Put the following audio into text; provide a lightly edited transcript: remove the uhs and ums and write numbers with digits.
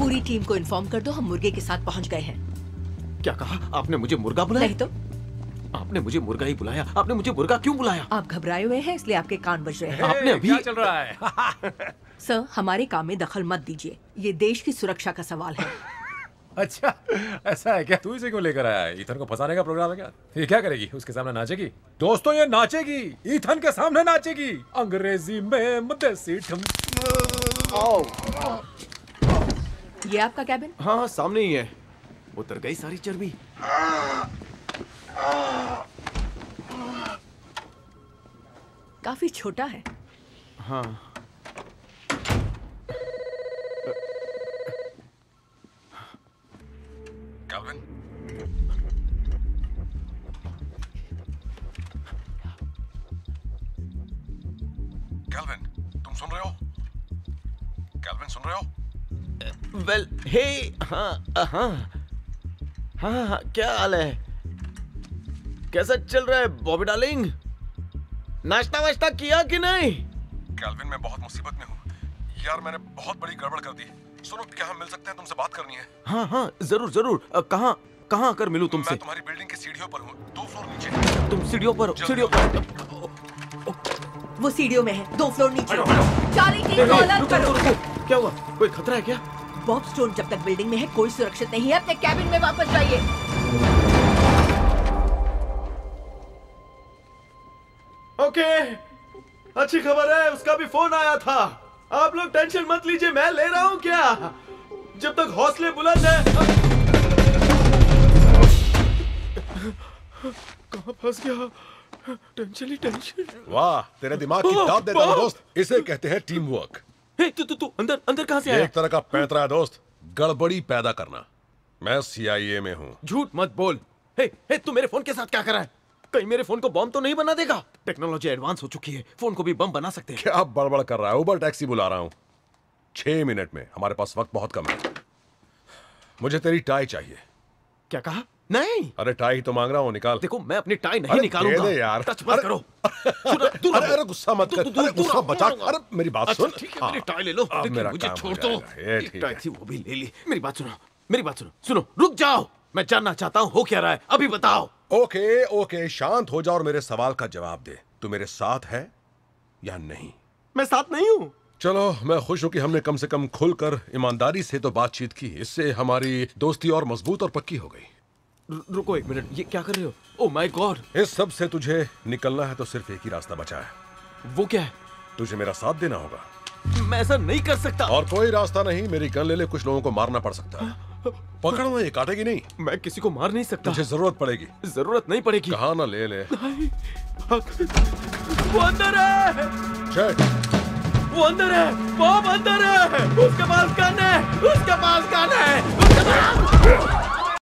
पूरी टीम को इन्फॉर्म कर दो, हम मुर्गे के साथ पहुंच गए हैं। क्या कहा आपने? मुझे मुर्गा बुलाया? नहीं तो। आपने मुझे मुर्गा ही बुलाया। आपने मुझे मुर्गा क्यों बुलाया? आप घबराए हुए हैं इसलिए आपके कान बज रहे हैं। आपने अभी क्या चल रहा है? सर, हमारे काम में दखल मत दीजिए, ये देश की सुरक्षा का सवाल है। अच्छा, ऐसा है क्या? तू इसे क्यों लेकर आया है? ईथन को फंसाने का प्रोग्राम है क्या? ये क्या करेगी? उसके सामने नाचेगी? दोस्तों ये नाचेगी, ईथन के सामने नाचेगी। अंग्रेजी में मदेसी ठुम। ये आपका कैबिन? हाँ, सामने ही है। उतर गई सारी चर्बी। काफी छोटा है। हाँ। कैबिन, कैबिन तुम सुन रहे हो? कैबिन सुन रहे हो? वेल हे, हाँ हाँ हाँ, क्या हाल है? कैसा चल रहा है बॉबी डार्लिंग? नाश्ता वाश्ता किया कि नहीं? कैल्विन, मैं बहुत मुसीबत में हूँ यार, मैंने बहुत बड़ी गड़बड़ कर दी। सुनो, क्या हम मिल सकते हैं? तुमसे बात करनी है। हाँ हाँ, जरूर जरूर। कहाँ आकर मिलूँ तुमसे? मैं तुम्हारी बिल्डिंग की सीढ़ियों पर हूँ, 2 फ्लोर नीचे। तुम सीढ़ियों पर? वो सीढ़ियों में है, 2 फ्लोर नीचे। क्या हुआ? कोई खतरा है क्या? बॉब स्टोन जब तक बिल्डिंग में है कोई सुरक्षित नहीं है। अपने कैबिन में वापस जाइए। ओके, अच्छी खबर है, उसका भी फोन आया था। आप लोग टेंशन मत लीजिए, मैं ले रहा हूँ। क्या जब तक हौसले बुलंद है। कहाँ फंस गया? टेंशन ही टेंशन। वाह, तेरे दिमाग की दाद देता हूँ दोस्त, इसे कहते हैं टीम वर्क। तू अंदर कहाँ से आया? एक तरह का पैंतरा है दोस्त, गड़बड़ी पैदा करना। मैं CIA में हूँ। झूठ मत बोल। तू मेरे फोन के साथ क्या कर रहा है? कहीं मेरे फोन को बम तो नहीं बना देगा? टेक्नोलॉजी एडवांस हो चुकी है, फोन को भी बम बना सकते हैं। क्या आप बड़बड़ कर रहा है? उबर टैक्सी बुला रहा हूँ 6 मिनट में। हमारे पास वक्त बहुत कम है। मुझे तेरी टाई चाहिए। क्या कहा? नहीं, अरे टाई तो मांग रहा हूँ, निकाल। देखो, मैं अपनी टाई नहीं निकालूंगा। दे यार, टच मत करो। अरे गुस्सा मत कर, गुस्सा बचा। अरे मेरी बात सुन, मेरी टाई ले लो। मुझे छोड़ दो, वो भी ले ली। मेरी बात सुनो, रुक जाओ, मैं जानना चाहता हूँ हो क्या रहा है, अभी बताओ। ओके, शांत हो जाओ और मेरे सवाल का जवाब दे। तू मेरे साथ है या नहीं? मैं साथ नहीं हूँ। चलो, मैं खुश हूँ कि हमने कम से कम खुलकर ईमानदारी से तो बातचीत की, इससे हमारी दोस्ती और मजबूत और पक्की हो गई। रुको 1 मिनट, ये क्या कर रहे हो? Oh my god. इस सब से तुझे निकलना है तो सिर्फ एक ही रास्ता बचा है। वो क्या है? तुझे मेरा साथ देना होगा। मैं ऐसा नहीं कर सकता। और कोई रास्ता नहीं, मेरी गन ले ले, कुछ लोगों को मारना पड़ सकता है। पकड़ो, ये काटेगी नहीं। मैं किसी को मार नहीं सकता। मुझे जरूरत पड़ेगी। जरूरत नहीं पड़ेगी। कहा ना, ले ले। वो अंदर है। वो अंदर है। बॉब अंदर है। उसके पास गन है।